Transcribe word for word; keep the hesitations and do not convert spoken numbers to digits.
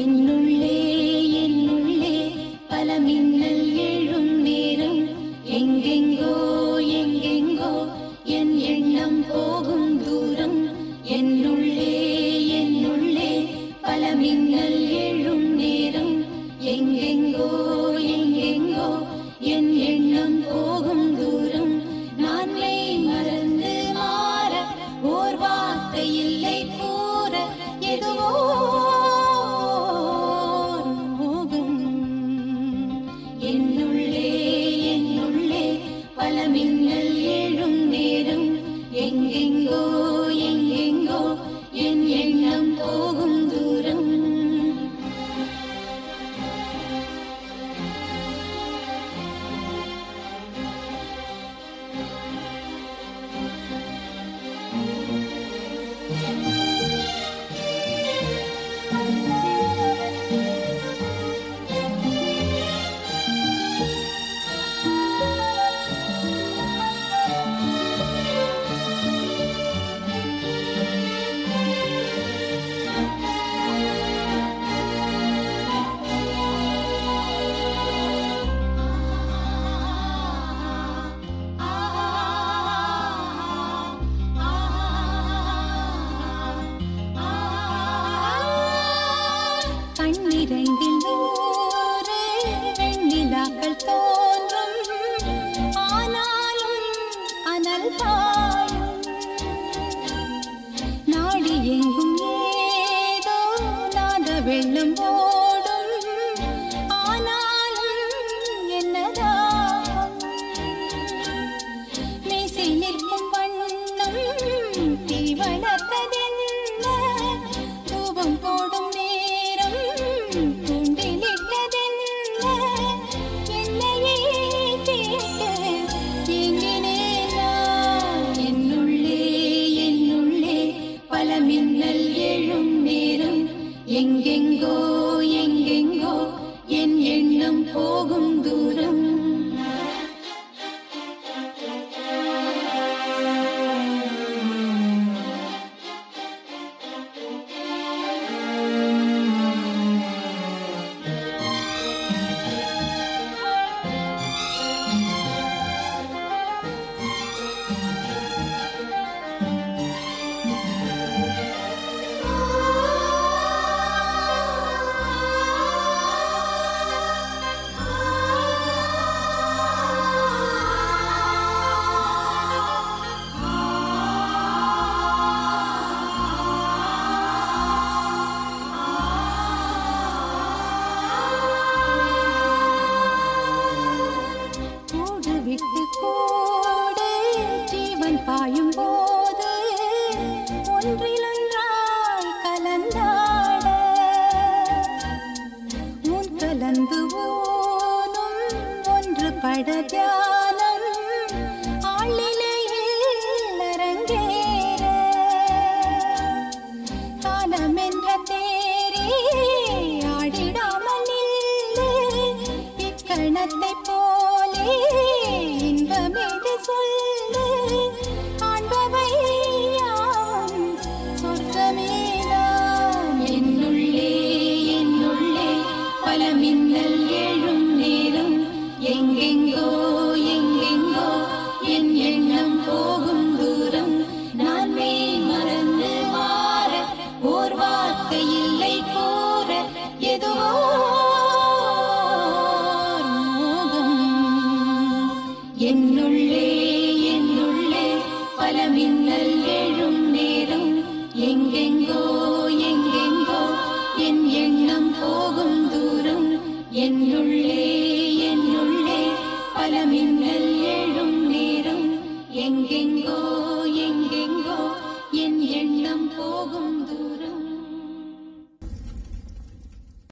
என்னுள்ளே என்னுள்ளே பல மின்னல் எழும் நேரம் எங்கெங்கோ எங்கெங்கோ என் எண்ணம் போகும் தூரம் என்னுள்ளே என்னுள்ளே பல மின்னல் எழும் நேரம் எங்கெங்கோ எங்கெங்கோ என் எண்ணம் போகும் தூரம் நான் மெய் மறந்து மாற ஓர் வார்த்தை இல்லை கூற எதுவோ எங்கெங்கோ எங்கெங்கோ என் எண்ணம் போகும் தூரம் கண்ணிரண்டில் நூறு வெண்ணிலாக்கள் தோன்றும் ஆனாலும் அனல் பாயும் நாடி எங்கும் ஏதோ நாத வெள்ளம் ஓடும் ஆனாலும் என்னதா மீசை நிற்கும் வண்ணம் தீ வளர்த்ததென்ன தூபம் போடும் எங்கெங்கோ எங்கெங்கோ என் எண்ணம் போகும் தூரம் பாயும் போது ஒன்றிலொன்றாய் கலந்தாட உன் கலந்து ஊனும் ஒன்று பட தியானம் ஆளிலையில் அரங்கேற காலம் என்ற தேரே ஆடிடாமல் நில்லு இக்கணத்தைப் போலே இன்பம் இது சொல்லு மின்னல் எழும் நேரம் எங்கெங்கோ எங்கெங்கோ என் எண்ணம் போகும் தூரம் நான் மெய் மறந்து மாற ஓர் வார்த்தை இல்லை கூற எதுவோ மோகம் என்னுள்ளே என்னுள்ளே பல மின்னல் எழும் நேரம் எங்கெங்கோ எங்கெங்கோ என் எண்ணம் போகும் தூரம் என்னுள்ளே என்னுள்ளே பல மின்னல் எழும் நேரம் எங்கெங்கோ எங்கெங்கோ